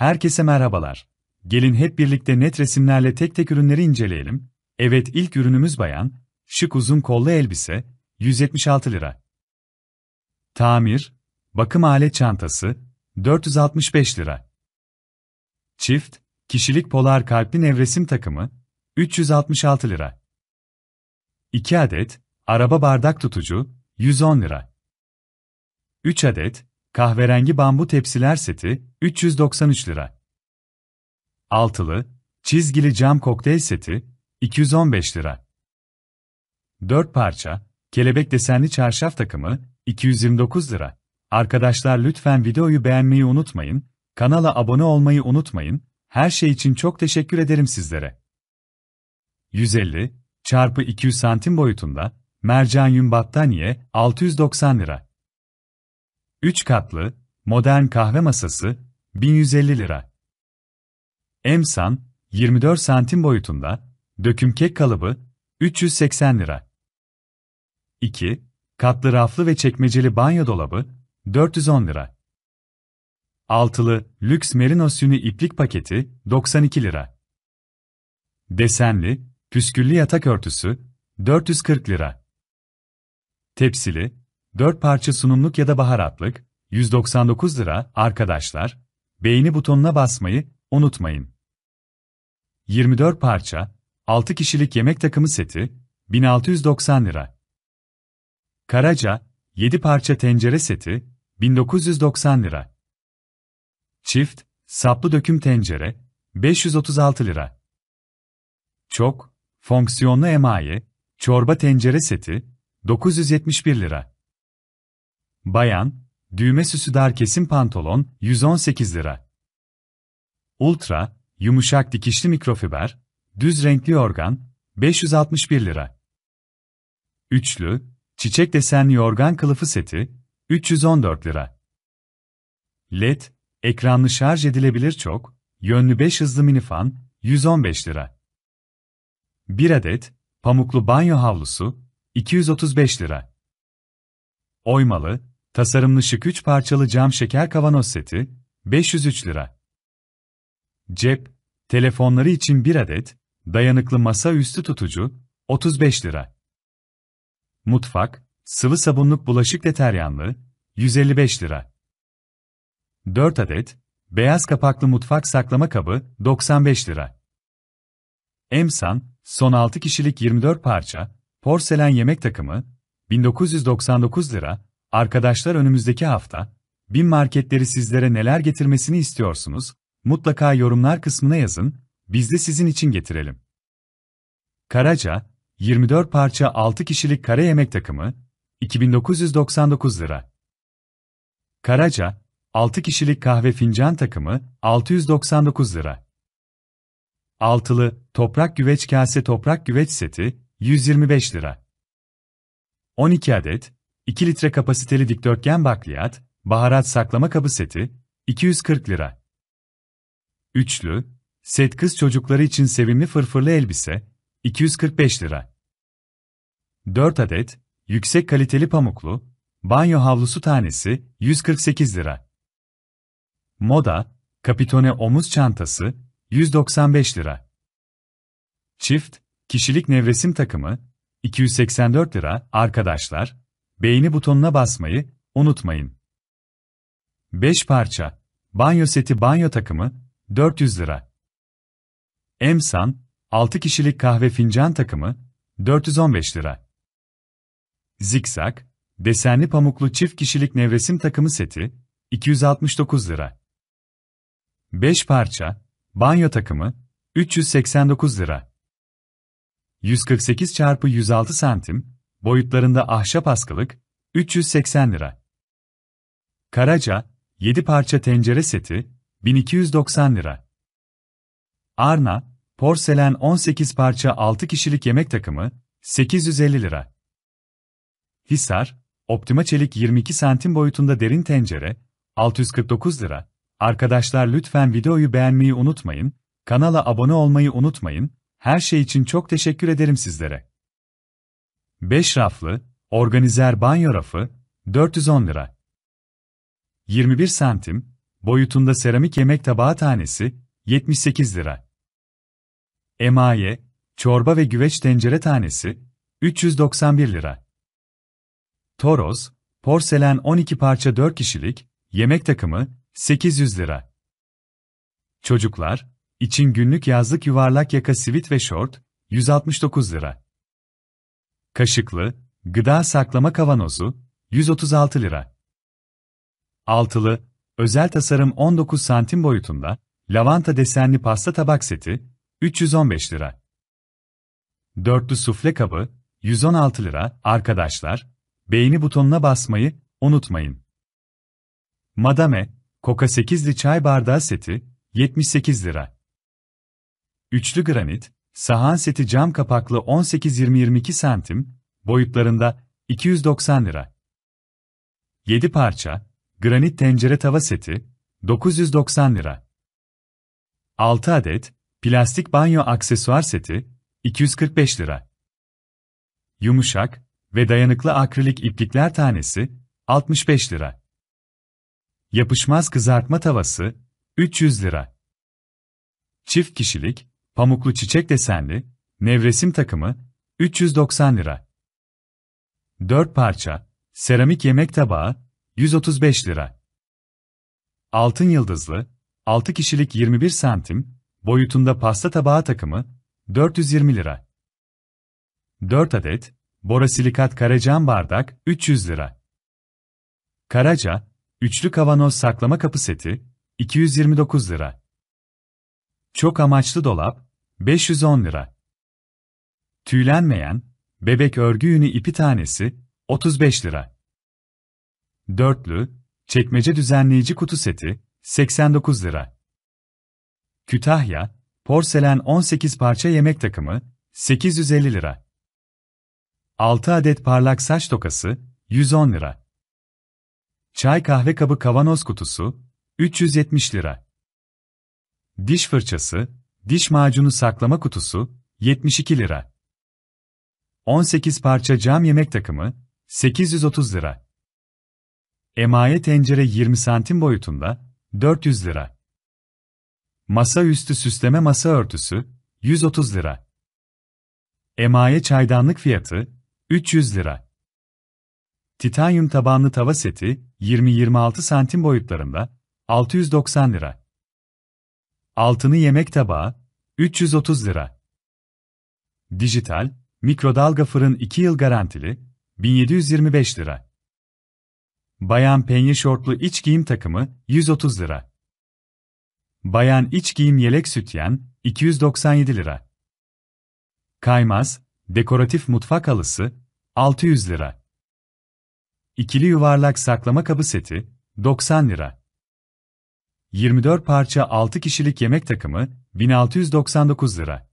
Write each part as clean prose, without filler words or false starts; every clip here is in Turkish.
Herkese merhabalar. Gelin hep birlikte net resimlerle tek tek ürünleri inceleyelim. Evet, ilk ürünümüz bayan, şık uzun kollu elbise, 176 lira. Tamir, bakım alet çantası, 465 lira. Çift, kişilik polar kalpli nevresim takımı, 366 lira. 2 adet, araba bardak tutucu, 110 lira. 3 adet, kahverengi bambu tepsiler seti, 393 lira. Altılı, çizgili cam kokteyl seti, 215 lira. 4 parça, kelebek desenli çarşaf takımı, 229 lira. Arkadaşlar lütfen videoyu beğenmeyi unutmayın, kanala abone olmayı unutmayın, her şey için çok teşekkür ederim sizlere. 150 çarpı 200 santim boyutunda, mercan yün battaniye, 690 lira. 3 katlı, modern kahve masası, 1150 lira. Emsan, 24 santim boyutunda, döküm kek kalıbı, 380 lira. 2 katlı raflı ve çekmeceli banyo dolabı, 410 lira. Altılı, lüks merino sünü iplik paketi, 92 lira. Desenli, püsküllü yatak örtüsü, 440 lira. Tepsili, 4 parça sunumluk ya da baharatlık, 199 lira. Arkadaşlar, beğeni butonuna basmayı unutmayın. 24 parça, 6 kişilik yemek takımı seti, 1690 lira. Karaca, 7 parça tencere seti, 1990 lira. Çift, saplı döküm tencere, 536 lira. Çok, fonksiyonlu emaye, çorba tencere seti, 971 lira. Bayan, düğme süsü dar kesim pantolon, 118 lira. Ultra, yumuşak dikişli mikrofiber, düz renkli yorgan, 561 lira. Üçlü, çiçek desenli yorgan kılıfı seti, 314 lira. LED, ekranlı şarj edilebilir çok, yönlü 5 hızlı minifan, 115 lira. 1 adet, pamuklu banyo havlusu, 235 lira. Oymalı, tasarımlı şık 3 parçalı cam şeker kavanoz seti, 503 lira. Cep, telefonları için 1 adet, dayanıklı masa üstü tutucu, 35 lira. Mutfak, sıvı sabunluk bulaşık deteryanlı, 155 lira. 4 adet, beyaz kapaklı mutfak saklama kabı, 95 lira. Emsan, son 6 kişilik 24 parça, porselen yemek takımı, 1999 lira. Arkadaşlar önümüzdeki hafta, BİM marketleri sizlere neler getirmesini istiyorsunuz? Mutlaka yorumlar kısmına yazın, biz de sizin için getirelim. Karaca, 24 parça 6 kişilik kare yemek takımı, 2999 lira. Karaca, 6 kişilik kahve fincan takımı, 699 lira. Altılı, toprak güveç kase toprak güveç seti, 125 lira. 12 adet, 2 litre kapasiteli dikdörtgen bakliyat, baharat saklama kabı seti, 240 lira. Üçlü, set kız çocukları için sevimli fırfırlı elbise, 245 lira. 4 adet, yüksek kaliteli pamuklu, banyo havlusu tanesi, 148 lira. Moda, kapitone omuz çantası, 195 lira. Çift, kişilik nevresim takımı, 284 lira. Arkadaşlar, beğeni butonuna basmayı unutmayın. 5 parça, banyo seti banyo takımı, 400 lira. Emsan, 6 kişilik kahve fincan takımı, 415 lira. Zikzak, desenli pamuklu çift kişilik nevresim takımı seti, 269 lira. 5 parça, banyo takımı, 389 lira. 148 çarpı 106 santim, boyutlarında ahşap askılık, 380 lira. Karaca, 7 parça tencere seti, 1290 lira. Arna, porselen 18 parça 6 kişilik yemek takımı, 850 lira. Hisar, Optima çelik 22 santim boyutunda derin tencere, 649 lira. Arkadaşlar lütfen videoyu beğenmeyi unutmayın, kanala abone olmayı unutmayın, her şey için çok teşekkür ederim sizlere. 5 raflı, organizer banyo rafı, 410 lira. 21 santim, boyutunda seramik yemek tabağı tanesi, 78 lira. Emaye, çorba ve güveç tencere tanesi, 391 lira. Toros, porselen 12 parça 4 kişilik, yemek takımı, 800 lira. Çocuklar, için günlük yazlık yuvarlak yaka sivit ve şort, 169 lira. Kaşıklı, gıda saklama kavanozu, 136 lira. Altılı, özel tasarım 19 santim boyutunda, lavanta desenli pasta tabak seti, 315 lira. Dörtlü sufle kabı, 116 lira. Arkadaşlar, beğeni butonuna basmayı unutmayın. Madame Koka 8'li çay bardağı seti, 78 lira. Üçlü granit, sahan seti cam kapaklı 18-20-22 santim, boyutlarında, 290 lira. 7 parça, granit tencere tava seti, 990 lira. 6 adet, plastik banyo aksesuar seti, 245 lira. Yumuşak ve dayanıklı akrilik iplikler tanesi, 65 lira. Yapışmaz kızartma tavası, 300 lira. Çift kişilik, pamuklu çiçek desenli, nevresim takımı, 390 lira. 4 parça, seramik yemek tabağı, 135 lira. Altın yıldızlı, 6 kişilik 21 santim, boyutunda pasta tabağı takımı, 420 lira. 4 adet, borosilikat karacan bardak, 300 lira. Karaca, üçlü kavanoz saklama kapı seti, 229 lira. Çok amaçlı dolap, 510 lira. Tüylenmeyen, bebek örgü yünü ipi tanesi, 35 lira. Dörtlü, çekmece düzenleyici kutu seti, 89 lira. Kütahya, porselen 18 parça yemek takımı, 850 lira. 6 adet parlak saç tokası, 110 lira. Çay kahve kabı kavanoz kutusu, 370 lira. Diş fırçası, diş macunu saklama kutusu, 72 lira. 18 parça cam yemek takımı, 830 lira. Emaye tencere 20 santim boyutunda, 400 lira. Masaüstü süsleme masa örtüsü, 130 lira. Emaye çaydanlık fiyatı, 300 lira. Titanyum tabanlı tava seti, 20-26 santim boyutlarında, 690 lira. Altını yemek tabağı, 330 lira. Dijital, mikrodalga fırın 2 yıl garantili, 1725 lira. Bayan penye şortlu iç giyim takımı, 130 lira. Bayan iç giyim yelek sütyen, 297 lira. Kaymaz, dekoratif mutfak halısı, 600 lira. İkili yuvarlak saklama kabı seti, 90 lira. 24 parça 6 kişilik yemek takımı, 1699 lira.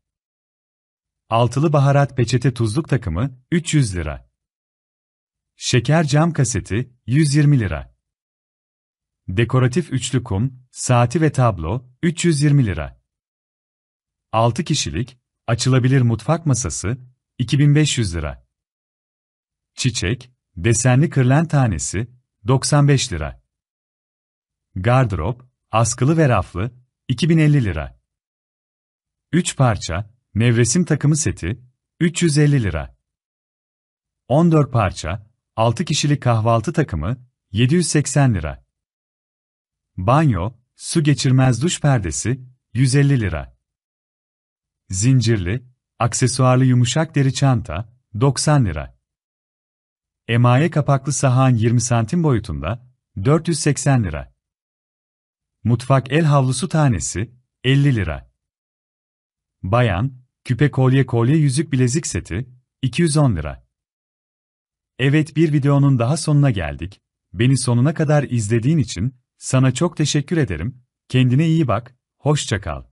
Altılı baharat peçete tuzluk takımı, 300 lira. Şeker cam kaseti, 120 lira. Dekoratif üçlü kum, saati ve tablo, 320 lira. 6 kişilik, açılabilir mutfak masası, 2500 lira. Çiçek, desenli kırlent tanesi, 95 lira. Gardırop, askılı ve raflı, 2050 lira. 3 parça, nevresim takımı seti, 350 lira. 14 parça, 6 kişilik kahvaltı takımı, 780 lira. Banyo, su geçirmez duş perdesi, 150 lira. Zincirli, aksesuarlı yumuşak deri çanta, 90 lira. Emaye kapaklı sahan 20 santim boyutunda, 480 lira. Mutfak el havlusu tanesi, 50 lira. Bayan, küpe kolye yüzük bilezik seti, 210 lira. Evet, bir videonun daha sonuna geldik. Beni sonuna kadar izlediğin için sana çok teşekkür ederim. Kendine iyi bak, hoşça kal.